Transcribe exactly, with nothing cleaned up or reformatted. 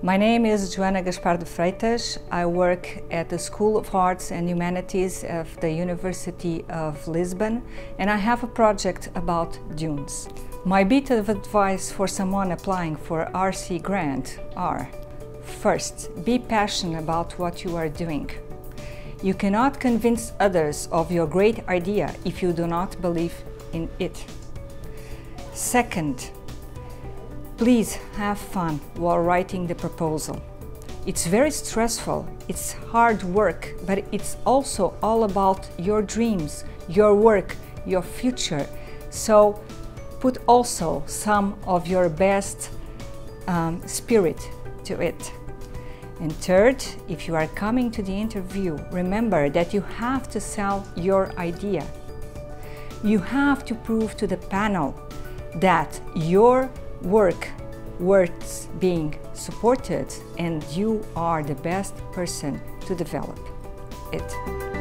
My name is Joana Gaspar de Freitas. I work at the School of Arts and Humanities of the University of Lisbon, and I have a project about dunes. My bit of advice for someone applying for R C grant are: first, be passionate about what you are doing. You cannot convince others of your great idea if you do not believe in it. Second, please have fun while writing the proposal. It's very stressful, it's hard work, but it's also all about your dreams, your work, your future. So put also some of your best um, spirit to it. And third, if you are coming to the interview, remember that you have to sell your idea. You have to prove to the panel that your work worth being supported and you are the best person to develop it.